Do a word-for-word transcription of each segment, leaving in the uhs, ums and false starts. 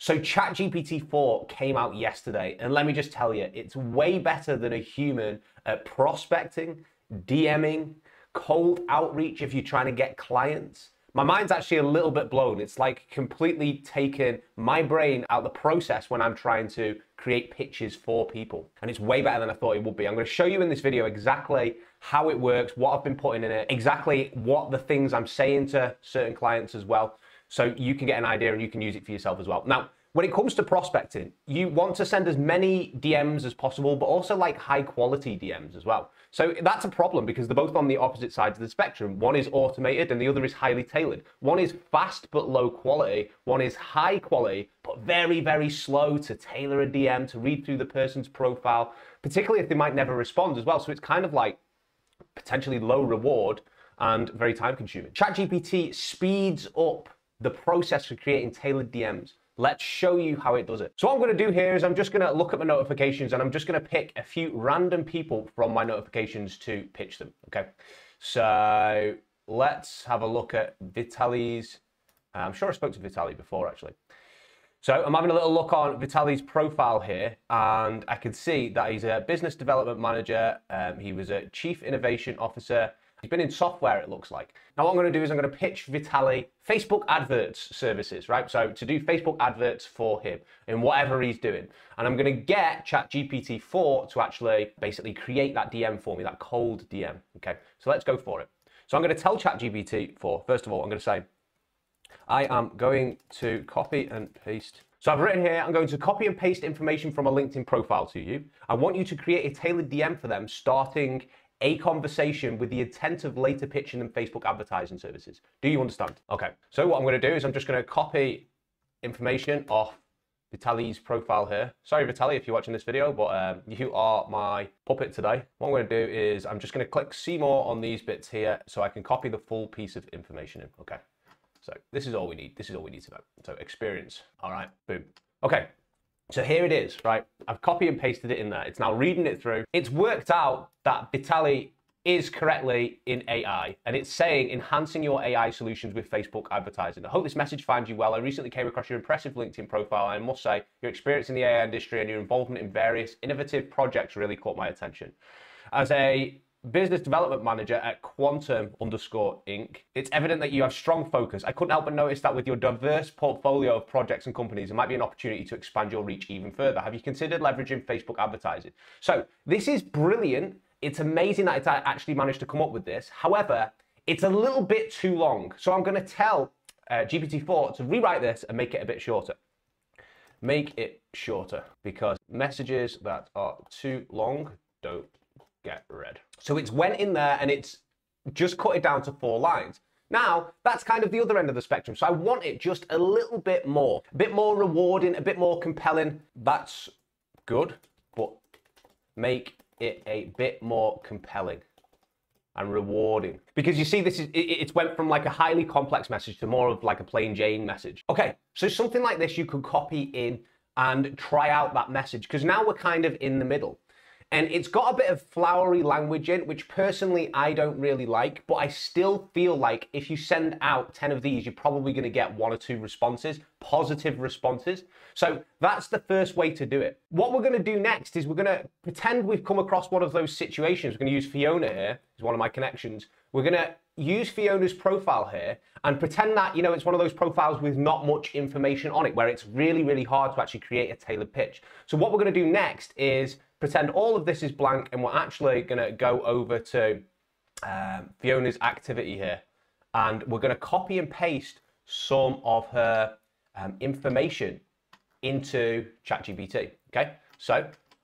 So ChatGPT four came out yesterday, and let me just tell you, it's way better than a human at prospecting, DMing, cold outreach if you're trying to get clients. My mind's actually a little bit blown. It's like completely taken my brain out of the process when I'm trying to create pitches for people. And it's way better than I thought it would be. I'm going to show you in this video exactly how it works, what I've been putting in it, exactly what the things I'm saying to certain clients as well. So you can get an idea and you can use it for yourself as well. Now, when it comes to prospecting, you want to send as many D Ms as possible, but also like high quality D Ms as well. So that's a problem because they're both on the opposite sides of the spectrum. One is automated and the other is highly tailored. One is fast but low quality. One is high quality, but very, very slow to tailor a D M, to read through the person's profile, particularly if they might never respond as well. So it's kind of like potentially low reward and very time consuming. ChatGPT speeds up the process for creating tailored D Ms. Let's show you how it does it. So what I'm going to do here is I'm just going to look at my notifications and I'm just going to pick a few random people from my notifications to pitch them. Okay. So let's have a look at Vitaly's. I'm sure I spoke to Vitaly before actually. So I'm having a little look on Vitaly's profile here and I can see that he's a business development manager. Um, he was a chief innovation officer. He's been in software, it looks like. Now what I'm going to do is I'm going to pitch Vitaly Facebook adverts services, right? So to do Facebook adverts for him in whatever he's doing. And I'm going to get ChatGPT four to actually basically create that D M for me, that cold D M. Okay, so let's go for it. So I'm going to tell ChatGPT four, first of all, I'm going to say, I am going to copy and paste. So I've written here, I'm going to copy and paste information from a LinkedIn profile to you. I want you to create a tailored D M for them starting a conversation with the intent of later pitching them Facebook advertising services. Do you understand? Okay, so what I'm gonna do is I'm just gonna copy information off Vitaly's profile here. Sorry, Vitaly, if you're watching this video, but um, you are my puppet today. What I'm gonna do is I'm just gonna click see more on these bits here so I can copy the full piece of information in, okay. So this is all we need, this is all we need to know. So experience, all right, boom. Okay, so here it is, right? I've copied and pasted it in there. It's now reading it through. It's worked out that Vitaly is correctly in A I, and it's saying enhancing your A I solutions with Facebook advertising. I hope this message finds you well. I recently came across your impressive LinkedIn profile. I must say, your experience in the A I industry and your involvement in various innovative projects really caught my attention. As a business development manager at Quantum underscore Inc. It's evident that you have strong focus. I couldn't help but notice that with your diverse portfolio of projects and companies, it might be an opportunity to expand your reach even further. Have you considered leveraging Facebook advertising? So this is brilliant. It's amazing that I actually managed to come up with this. However, it's a little bit too long. So I'm going to tell uh, G P T four to rewrite this and make it a bit shorter. Make it shorter because messages that are too long don't get read. So it's went in there and it's just cut it down to four lines. Now, that's kind of the other end of the spectrum. So I want it just a little bit more, a bit more rewarding, a bit more compelling. That's good, but make it a bit more compelling and rewarding. Because you see, this is, it, it's went from like a highly complex message to more of like a plain Jane message. Okay, so something like this you could copy in and try out that message because now we're kind of in the middle. And it's got a bit of flowery language in, which personally I don't really like, but I still feel like if you send out ten of these, you're probably going to get one or two responses, positive responses. So that's the first way to do it. What we're going to do next is we're going to pretend we've come across one of those situations. We're going to use Fiona here, who's one of my connections. We're going to use Fiona's profile here and pretend that, you know, it's one of those profiles with not much information on it, where it's really, really hard to actually create a tailored pitch. So what we're going to do next is pretend all of this is blank and we're actually going to go over to um, Fiona's activity here and we're going to copy and paste some of her um, information into ChatGPT, okay? So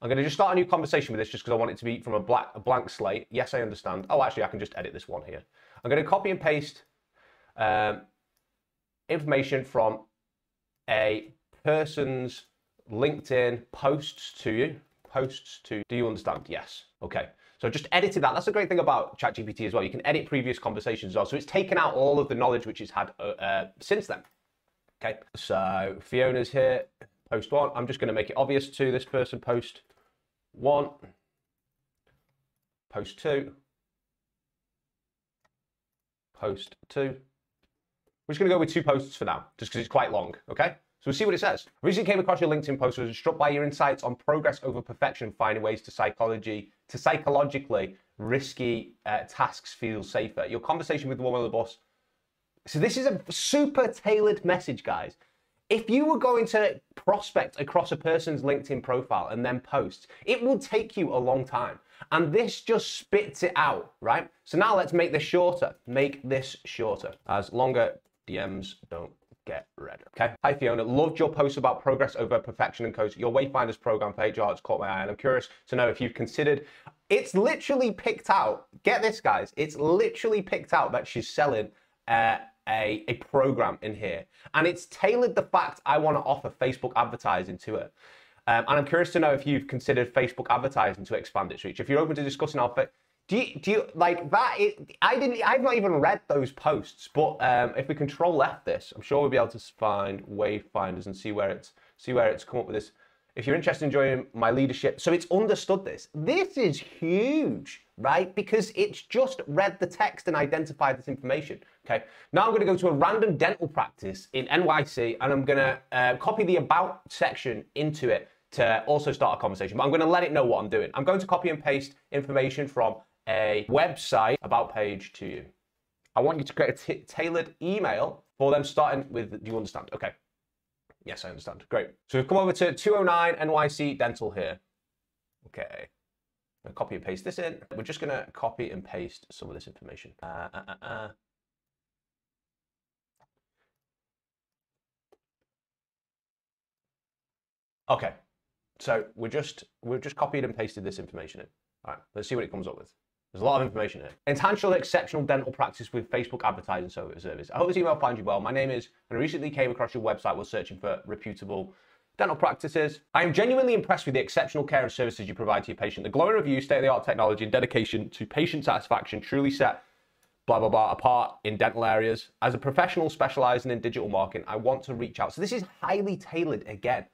I'm going to just start a new conversation with this just because I want it to be from a, black, a blank slate. Yes, I understand. Oh, actually, I can just edit this one here. I'm going to copy and paste um, information from a person's LinkedIn posts to you. Posts to, do you understand? Yes. Okay. So just edited that. That's a great thing about ChatGPT as well. You can edit previous conversations as well. So it's taken out all of the knowledge which it's had uh, uh, since then. Okay. So Fiona's here. Post one. I'm just going to make it obvious to this person. Post one. Post two. Post two. We're just going to go with two posts for now, just because it's quite long. Okay. So we see what it says. Recently came across your LinkedIn post, was struck by your insights on progress over perfection, finding ways to psychology, to psychologically risky uh, tasks feel safer. Your conversation with the woman on the bus. So this is a super tailored message, guys. If you were going to prospect across a person's LinkedIn profile and then post, it will take you a long time. And this just spits it out, right? So now let's make this shorter. Make this shorter, as longer D Ms don't get read. Okay. Hi, Fiona. Loved your post about progress over perfection and coach. Your Wayfinders program for H R has caught my eye, and I'm curious to know if you've considered. It's literally picked out. Get this, guys. It's literally picked out that she's selling uh, a, a program in here. And it's tailored the fact I want to offer Facebook advertising to it. Um, and I'm curious to know if you've considered Facebook advertising to expand its reach. If you're open to discussing our, do you, do you like that? It, I didn't, I've not even read those posts, but um, if we control F this, I'm sure we'll be able to find Wayfinders and see where it's, see where it's come up with this. If you're interested in joining my leadership, so it's understood this. This is huge, right? Because it's just read the text and identified this information, okay? Now I'm going to go to a random dental practice in N Y C, and I'm going to uh, copy the about section into it to also start a conversation, but I'm going to let it know what I'm doing. I'm going to copy and paste information from a website about page to you. I want you to create a tailored email for them, starting with, do you understand? Okay. Yes, I understand. Great. So we've come over to two oh nine N Y C Dental here. Okay. I'm going to copy and paste this in. We're just going to copy and paste some of this information. Uh, uh, uh, uh. Okay. So we're just, we've just copied and pasted this information in. All right, let's see what it comes up with. There's a lot of information here. Enhance your exceptional dental practice with Facebook advertising service. I hope this email finds you well. My name is, and I recently came across your website while searching for reputable dental practices. I am genuinely impressed with the exceptional care and services you provide to your patient. The glowing review, state-of-the-art technology, and dedication to patient satisfaction truly set blah, blah, blah apart in dental areas. As a professional specializing in digital marketing, I want to reach out. So this is highly tailored again.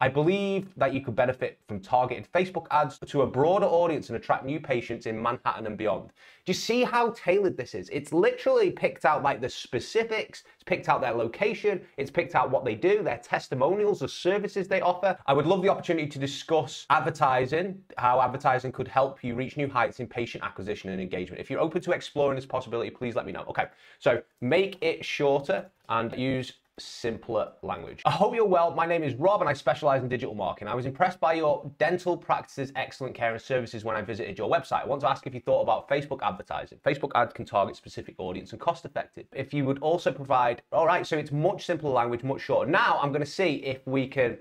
I believe that you could benefit from targeted Facebook ads to a broader audience and attract new patients in Manhattan and beyond. Do you see how tailored this is? It's literally picked out like the specifics, it's picked out their location, it's picked out what they do, their testimonials, the services they offer. I would love the opportunity to discuss advertising, how advertising could help you reach new heights in patient acquisition and engagement. If you're open to exploring this possibility, please let me know. Okay, so make it shorter and use simpler language. I hope you're well. My name is Rob and I specialize in digital marketing. I was impressed by your dental practices, excellent care and services when I visited your website. I want to ask if you thought about Facebook advertising. Facebook ads can target specific audience and cost effective. If you would also provide, all right, so it's much simpler language, much shorter. Now I'm going to see if we can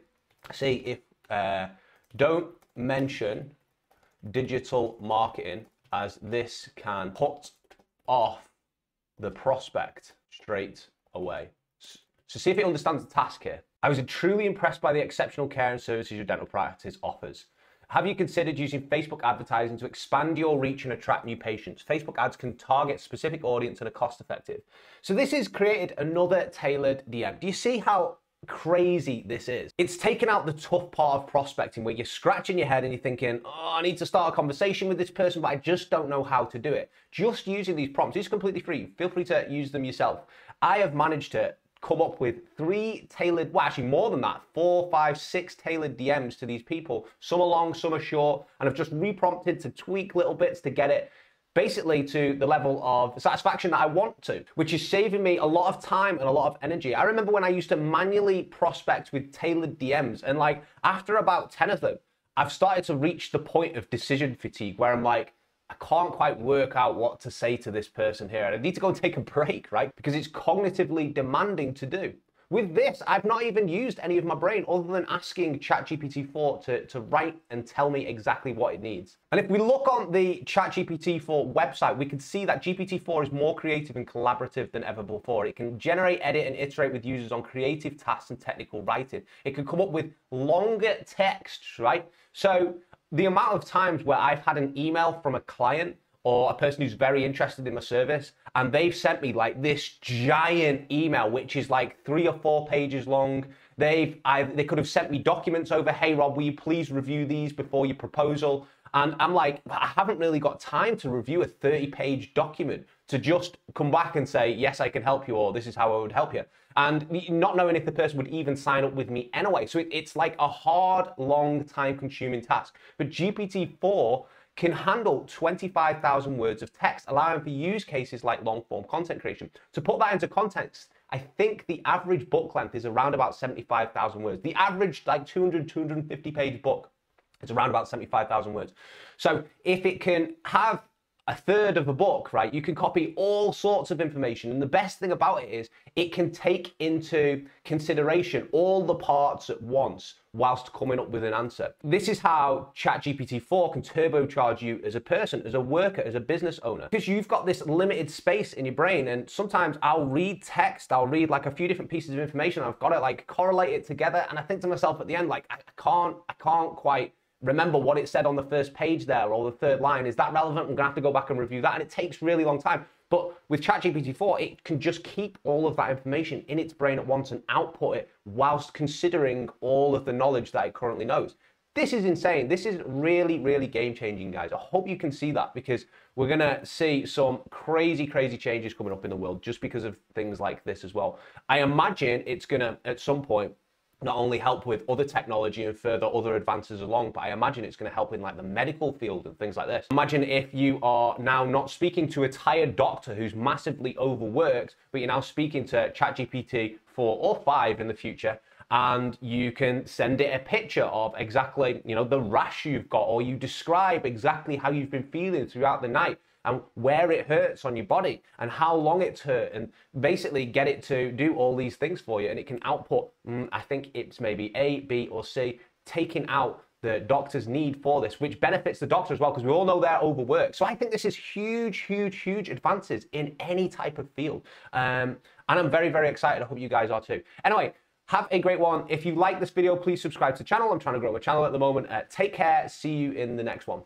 see if, uh, don't mention digital marketing, as this can put off the prospect straight away. So see if it understands the task here. I was truly impressed by the exceptional care and services your dental practice offers. Have you considered using Facebook advertising to expand your reach and attract new patients? Facebook ads can target specific audience and are cost effective. So this has created another tailored D M. Do you see how crazy this is? It's taken out the tough part of prospecting where you're scratching your head and you're thinking, oh, I need to start a conversation with this person, but I just don't know how to do it. Just using these prompts, it's completely free. Feel free to use them yourself. I have managed to come up with three tailored, well actually more than that, four, five, six tailored D Ms to these people. Some are long, some are short, and I've just reprompted to tweak little bits to get it basically to the level of satisfaction that I want to, which is saving me a lot of time and a lot of energy. I remember when I used to manually prospect with tailored D Ms, and like after about ten of them, I've started to reach the point of decision fatigue where I'm like, I can't quite work out what to say to this person here. And I need to go and take a break, right? Because it's cognitively demanding to do. With this, I've not even used any of my brain other than asking ChatGPT four to, to write and tell me exactly what it needs. And if we look on the ChatGPT four website, we can see that G P T four is more creative and collaborative than ever before. It can generate, edit, and iterate with users on creative tasks and technical writing. It can come up with longer texts, right? So the amount of times where I've had an email from a client or a person who's very interested in my service, and they've sent me like this giant email, which is like three or four pages long. They've, I, they could have sent me documents over, hey Rob, will you please review these before your proposal? And I'm like, I haven't really got time to review a thirty page document to just come back and say, yes, I can help you, or this is how I would help you. And not knowing if the person would even sign up with me anyway. So it, it's like a hard, long, time-consuming task. But G P T four can handle twenty-five thousand words of text, allowing for use cases like long-form content creation. To put that into context, I think the average book length is around about seventy-five thousand words. The average, like two hundred, two hundred fifty page book, is around about seventy-five thousand words. So if it can have a third of a book, right, you can copy all sorts of information. And the best thing about it is it can take into consideration all the parts at once whilst coming up with an answer. This is how Chat G P T four can turbocharge you as a person, as a worker, as a business owner, because you've got this limited space in your brain. And sometimes I'll read text, I'll read like a few different pieces of information. I've got to like correlate it together. And I think to myself at the end, like, I can't, I can't quite remember what it said on the first page there or the third line. Is that relevant? I'm gonna have to go back and review that. And it takes really long time. But with Chat G P T four, it can just keep all of that information in its brain at once and output it whilst considering all of the knowledge that it currently knows. This is insane. This is really, really game-changing, guys. I hope you can see that, because we're gonna see some crazy, crazy changes coming up in the world just because of things like this as well. I imagine it's gonna, at some point, not only help with other technology and further other advances along, but I imagine it's going to help in like the medical field and things like this. Imagine if you are now not speaking to a tired doctor who's massively overworked, but you're now speaking to Chat G P T four or five in the future, and you can send it a picture of exactly, you know, the rash you've got, or you describe exactly how you've been feeling throughout the night and where it hurts on your body and how long it's hurt, and basically get it to do all these things for you. And it can output, mm, I think it's maybe A, B, or C, taking out the doctor's need for this, which benefits the doctor as well, because we all know they're overworked. So I think this is huge, huge, huge advances in any type of field. Um, and I'm very, very excited. I hope you guys are too. Anyway, have a great one. If you like this video, please subscribe to the channel. I'm trying to grow my channel at the moment. Uh, take care. See you in the next one.